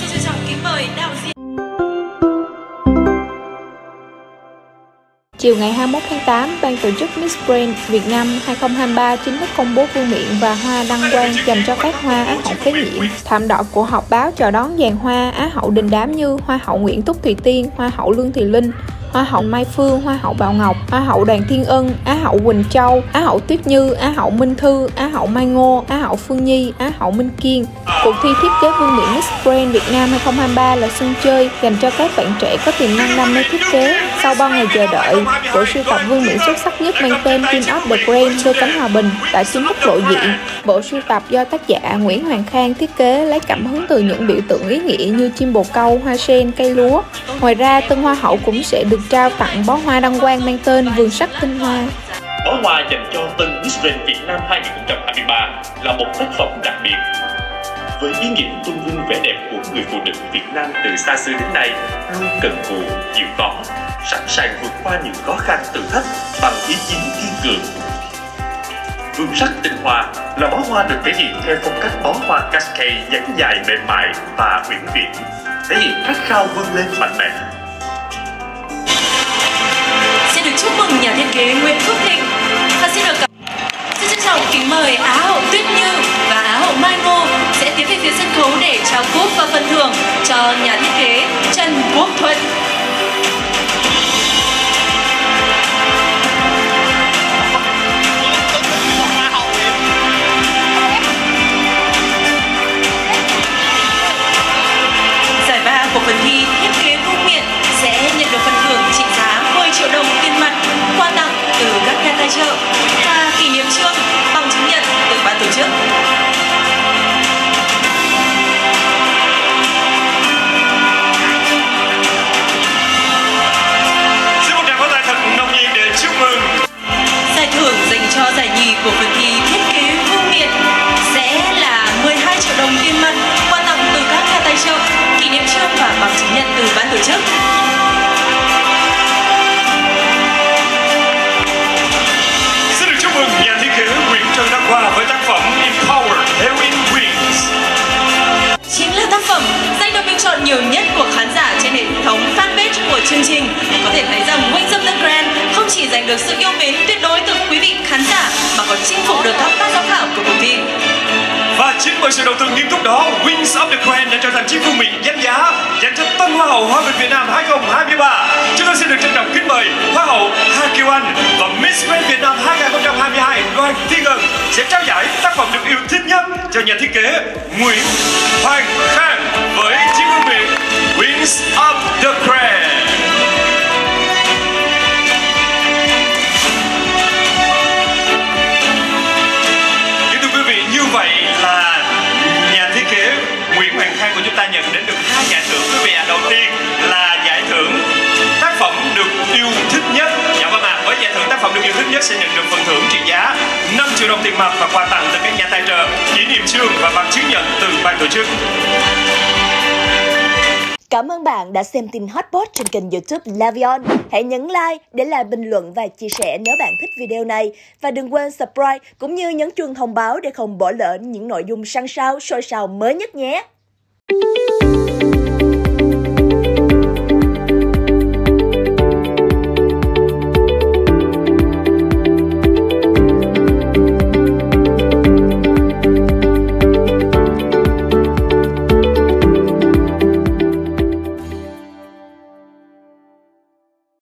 xin trân trọng kính mời đạo diễn. Chiều ngày 21 tháng 8, Ban tổ chức Miss Grand Vietnam 2023 chính thức công bố vương miện và hoa đăng quang dành cho các hoa Á hậu kế nhiệm. Thảm đỏ của họp báo chào đón dàn hoa Á hậu đình đám như Hoa hậu Nguyễn Túc Thùy Tiên, Hoa hậu Lương Thùy Linh, Hoa hậu Mai Phương, Hoa hậu Bảo Ngọc, Hoa hậu Đoàn Thiên Ân, Á hậu Quỳnh Châu, Á hậu Tuyết Như, Á hậu Minh Thư, Á hậu Mai Ngô, Á hậu Phương Nhi, Á hậu Minh Kiên. Cuộc thi thiết kế vương miện Miss Grand Việt Nam 2023 là sân chơi dành cho các bạn trẻ có tiềm năng đam mê thiết kế. Sau bao ngày chờ đợi, bộ sưu tập vương miện xuất sắc nhất mang tên Wing of The Grand, Đôi Cánh Hoà Bình đã chính thức lộ diện. Bộ sưu tập do tác giả Nguyễn Hoàng Khang thiết kế lấy cảm hứng từ những biểu tượng ý nghĩa như chim bồ câu, hoa sen, cây lúa. Ngoài ra, tân hoa hậu cũng sẽ được trao tặng bó hoa đăng quang mang tên Vườn Sắc Tinh Hoa. Bó hoa dành cho tân Miss Grand Việt Nam 2023 là một tác phẩm đặc biệt với ý nghĩa tôn vinh vẻ đẹp của người phụ nữ Việt Nam từ xa xưa đến nay, luôn cần cù, chịu khó, sẵn sàng vượt qua những khó khăn thử thách bằng ý chí kiên cường. Vườn Sắc Tinh Hoa là bó hoa được thể hiện theo phong cách bó hoa cascade nhánh dài mềm mại và uyển chuyển, thể hiện khát khao vươn lên mạnh mẽ. Chúc mừng nhà thiết kế Nguyễn Phúc Thịnh và xin được xin trân trọng kính mời Á hậu Tuyết Như và Á hậu Mai Ngô sẽ tiến về phía sân khấu để trao cúp và phần thưởng cho nhà thiết kế Trần Quốc Thuận. Giải ba của phần thi thiết kế vương miện sẽ nhận được phần thưởng trị giá 10.000 đồng tiền mặt, quà tặng từ các nhà tài trợ và kỷ niệm chương bằng chứng nhận từ ban tổ chức. Xin một tràng pháo tay thật nồng nhiệt để chúc mừng. Giải thưởng dành cho giải nhì của phần thi thiết kế vương miện sẽ là 12.000 đồng tiền mặt, quà tặng từ các nhà tài trợ, kỷ niệm chương và bằng chứng nhận từ ban tổ chức. Nhà thiết kế Nguyễn Trần Đăng Khoa với tác phẩm Empower Heroin Wings chính là tác phẩm giành được bình chọn nhiều nhất của khán giả trên hệ thống fanpage của chương trình. Có thể thấy rằng Wing of The Grand không chỉ giành được sự yêu mến tuyệt đối từ quý vị khán giả mà còn chinh phục được các ban giám khảo của cuộc thi. Và chính bởi sự đầu tư nghiêm túc đó, Wing of The Grand đã trở thành chiếc vương miện danh giá dành cho tân hoa hậu Hoa hậu Việt Nam 2023. Chúng tôi xin được trân trọng kính mời Hoa hậu Hà Kiều Anh và Miss Grand Việt Nam 2022 Đoàn Thiên Ân sẽ trao giải tác phẩm được yêu thích nhất cho nhà thiết kế Nguyễn Hoàng Khang với chiếc vương miện Wing of The Grand. Của chúng ta nhận đến được 2 giải thưởng quý vị ạ. Đầu tiên là giải thưởng tác phẩm được yêu thích nhất. Dạ vâng ạ, với giải thưởng tác phẩm được yêu thích nhất sẽ nhận được phần thưởng trị giá 5.000 đồng tiền mặt và quà tặng từ các nhà tài trợ, kỷ niệm chương và bằng chứng nhận từ ban tổ chức. Cảm ơn bạn đã xem tin hotbot trên kênh YouTube Lavion. Hãy nhấn like để lại bình luận và chia sẻ nếu bạn thích video này. Và đừng quên subscribe cũng như nhấn chuông thông báo để không bỏ lỡ những nội dung săn sáo, sôi sào mới nhất nhé.